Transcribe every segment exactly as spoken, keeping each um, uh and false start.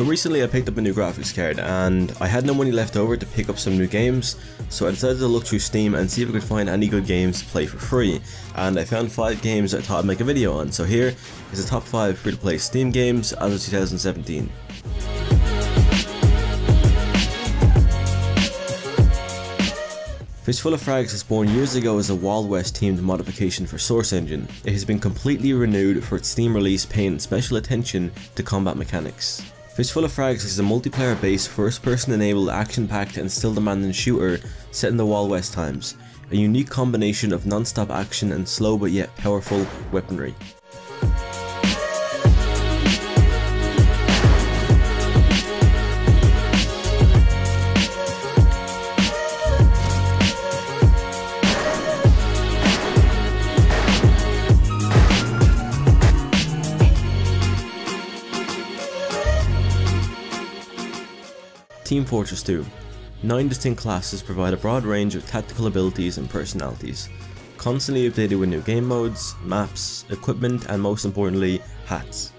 So recently I picked up a new graphics card and I had no money left over to pick up some new games, so I decided to look through Steam and see if I could find any good games to play for free, and I found five games I thought I'd make a video on. So here is the top five free to play Steam games as of two thousand seventeen. Fistful of Frags was born years ago as a Wild West themed modification for Source Engine. It has been completely renewed for its Steam release, paying special attention to combat mechanics. Fistful of Frags is a multiplayer based, first person enabled, action packed and still demanding shooter set in the Wild West times, a unique combination of non-stop action and slow but yet powerful weaponry. Team Fortress two. Nine distinct classes provide a broad range of tactical abilities and personalities, constantly updated with new game modes, maps, equipment and most importantly, hats.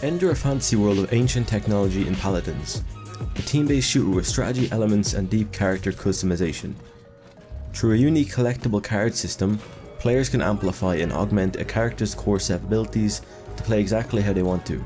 Enter a fantasy world of ancient technology in Paladins, a team-based shooter with strategy elements and deep character customization. Through a unique collectible card system, players can amplify and augment a character's core set of abilities to play exactly how they want to.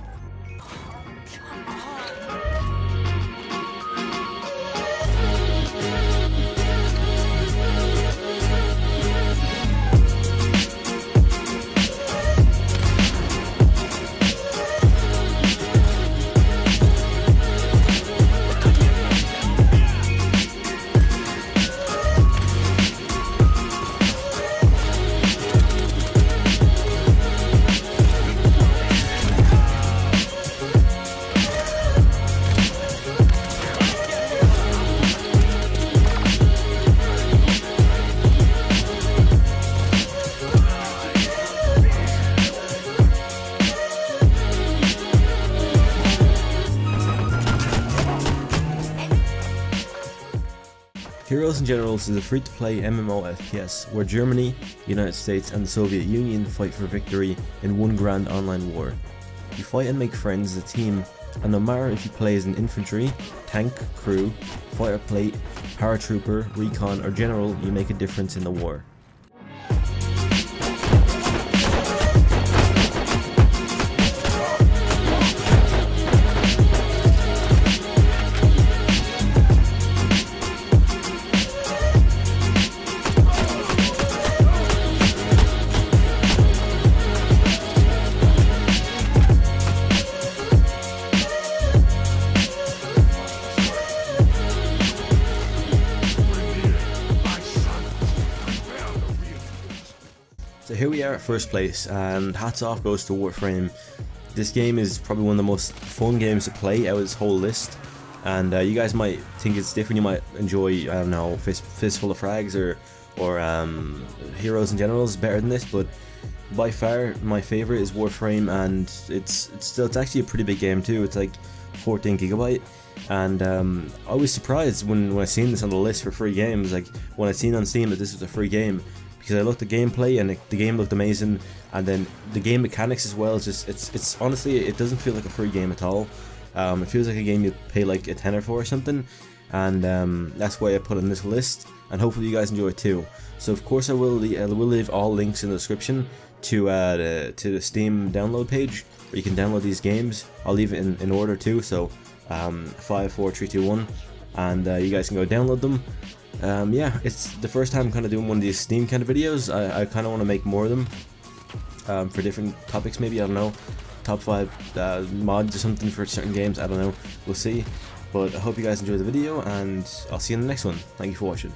Heroes and Generals is a free-to-play M M O F P S where Germany, the United States and the Soviet Union fight for victory in one grand online war. You fight and make friends as a team, and no matter if you play as an infantry, tank, crew, fighter plate, paratrooper, recon or general, you make a difference in the war. So here we are at first place, and hats off goes to Warframe. This game is probably one of the most fun games to play out of this whole list, and uh, you guys might think it's different. You might enjoy, I don't know, Fist, Fistful of Frags or, or um, Heroes and Generals better than this, but by far my favorite is Warframe, and it's, it's still it's actually a pretty big game too. It's like fourteen gigabyte, and um, I was surprised when, when I seen this on the list for free games. Like when I seen on Steam that this was a free game, because I looked at gameplay and it, the game looked amazing, and then the game mechanics as well. It's just it's it's honestly, it doesn't feel like a free game at all. Um, it feels like a game you pay like a tenner for or something, and um, that's why I put it on this list. And hopefully you guys enjoy it too. So of course I will I will leave all links in the description to uh, the, to the Steam download page where you can download these games. I'll leave it in, in order too. So um, five, four, three, two, one, and uh, you guys can go download them. Um, yeah, it's the first time kind of doing one of these Steam kind of videos. I, I kind of want to make more of them um, for different topics, maybe, I don't know, top five uh, mods or something for certain games, I don't know, we'll see. But I hope you guys enjoy the video, and I'll see you in the next one. Thank you for watching.